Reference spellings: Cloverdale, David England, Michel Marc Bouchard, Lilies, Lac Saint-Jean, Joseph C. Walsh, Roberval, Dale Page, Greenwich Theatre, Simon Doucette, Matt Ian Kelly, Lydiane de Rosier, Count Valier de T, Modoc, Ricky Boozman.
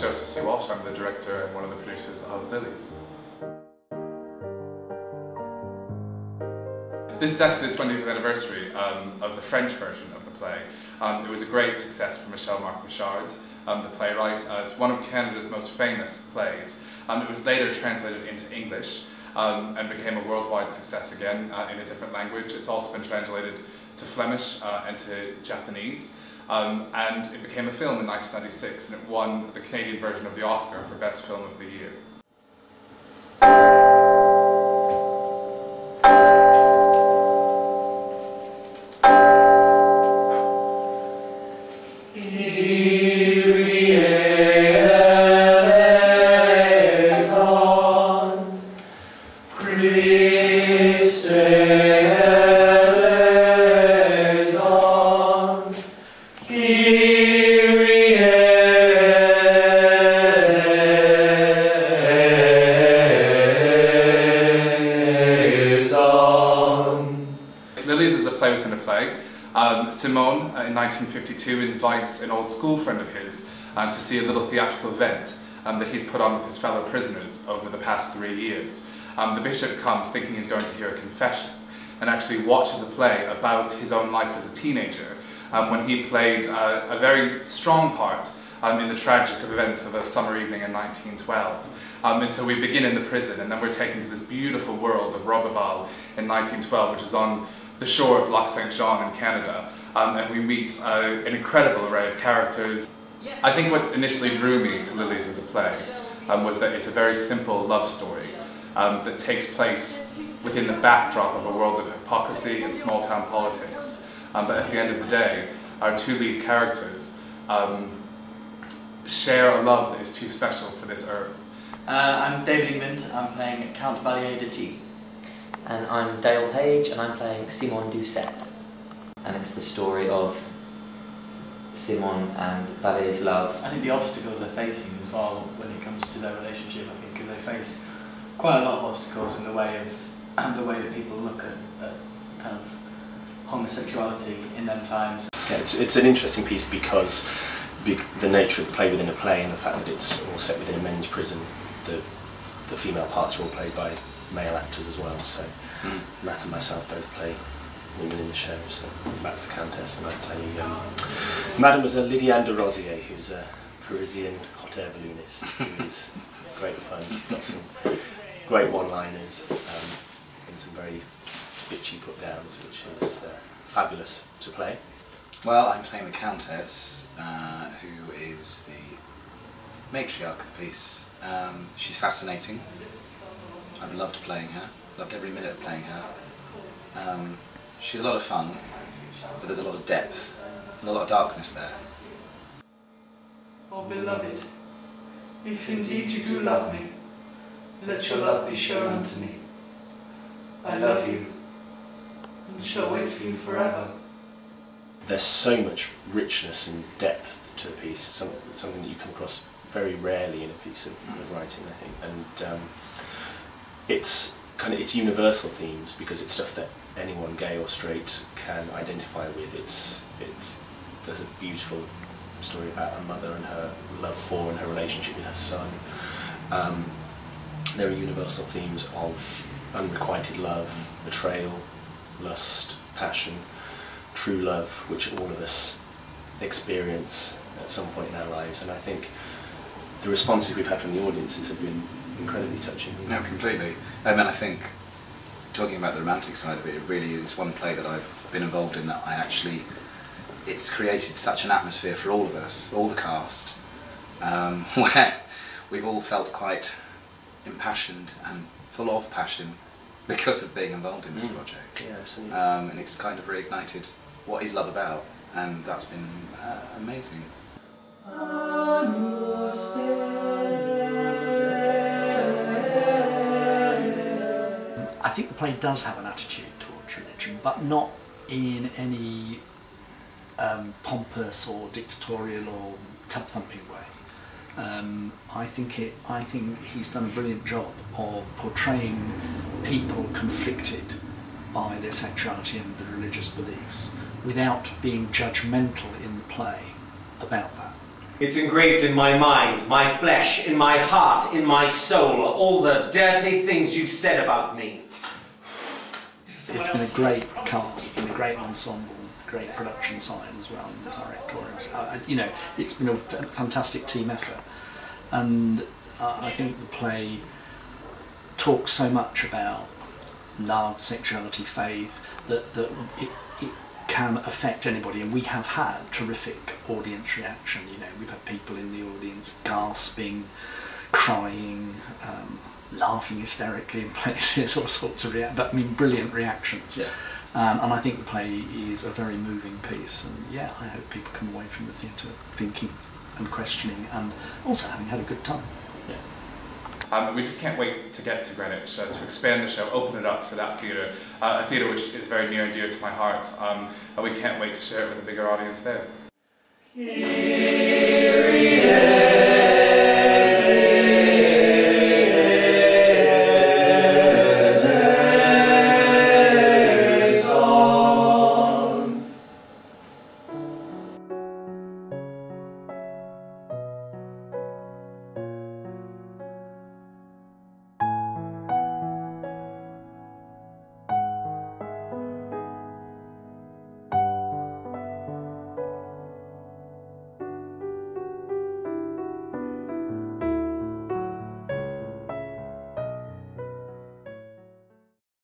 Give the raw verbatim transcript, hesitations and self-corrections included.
I'm Joseph C. Walsh, I'm the director and one of the producers of Lilies. This is actually the twentieth anniversary um, of the French version of the play. Um, it was a great success for Michel Marc Bouchard, um, the playwright. Uh, it's one of Canada's most famous plays. Um, it was later translated into English um, and became a worldwide success again uh, in a different language. It's also been translated to Flemish uh, and to Japanese. Um, and it became a film in nineteen ninety-six and it won the Canadian version of the Oscar for Best Film of the Year. Um, Simone, uh, in nineteen fifty-two, invites an old school friend of his um, to see a little theatrical event um, that he's put on with his fellow prisoners over the past three years. Um, the bishop comes thinking he's going to hear a confession and actually watches a play about his own life as a teenager um, when he played uh, a very strong part um, in the tragic events of a summer evening in nineteen twelve. Um, and so we begin in the prison and then we're taken to this beautiful world of Roberval in nineteen twelve, which is on the shore of Lac Saint-Jean in Canada, um, and we meet uh, an incredible array of characters. I think what initially drew me to Lilies as a play um, was that it's a very simple love story um, that takes place within the backdrop of a world of hypocrisy and small-town politics. Um, but at the end of the day, our two lead characters um, share a love that is too special for this earth. Uh, I'm David England, I'm playing Count Valier de T. And I'm Dale Page, and I'm playing Simon Doucette. And it's the story of Simon and Valier's love. I think the obstacles they're facing as well when it comes to their relationship, I think, because they face quite a lot of obstacles in the way of and the way that people look at, at kind of homosexuality in them times. Yeah, it's, it's an interesting piece because the nature of the play within a play and the fact that it's all set within a men's prison, the the female parts are all played by male actors as well, so mm. Matt and myself both play women in the show, so Matt's the Countess and I play um, Mademoiselle Lydiane de Rosier, who's a Parisian hot air balloonist, who is great fun. She's got some great one-liners um, and some very bitchy put-downs, which is uh, fabulous to play. Well, I'm playing the Countess, uh, who is the matriarch of the piece. Um, she's fascinating. I've loved playing her, loved every minute of playing her. Um, she's a lot of fun, but there's a lot of depth, and a lot of darkness there. Oh, beloved, if indeed you do love me, let your love be shown unto me. I love you, and shall wait for you forever. There's so much richness and depth to a piece, some, something that you come across very rarely in a piece of, of writing, I think. And, um, It's kind of it's universal themes because it's stuff that anyone, gay or straight, can identify with. It's it's there's a beautiful story about her mother and her love for and her relationship with her son. Um, there are universal themes of unrequited love, betrayal, lust, passion, true love, which all of us experience at some point in our lives. And I think the responses we've had from the audiences have been incredibly touching. No, completely. I mean, I think, talking about the romantic side of it, it really is one play that I've been involved in that I actually, it's created such an atmosphere for all of us, all the cast, um, where we've all felt quite impassioned and full of passion because of being involved in this mm. project. Yeah, absolutely. Um, and it's kind of reignited what is love about, and that's been uh, amazing. I think the play does have an attitude towards religion, but not in any um, pompous or dictatorial or tub-thumping way. Um, I think it. I think he's done a brilliant job of portraying people conflicted by their sexuality and their religious beliefs without being judgmental in the play about that. It's engraved in my mind, my flesh, in my heart, in my soul, all the dirty things you've said about me. It's been a great cast, been a great ensemble, great production side as well, and directors. Uh, you know, it's been a fantastic team effort, and uh, I think the play talks so much about love, sexuality, faith, that, that it, it can affect anybody. And we have had terrific audience reaction. You know, we've had people in the audience gasping, crying, um, laughing hysterically in places, all sorts of react but I mean brilliant reactions. Yeah. Um, and I think the play is a very moving piece, and yeah, I hope people come away from the theatre thinking and questioning and also having had a good time. Yeah. Um, we just can't wait to get to Greenwich, uh, to expand the show, open it up for that theatre, uh, a theatre which is very near and dear to my heart, um, and we can't wait to share it with a bigger audience there. Yeah.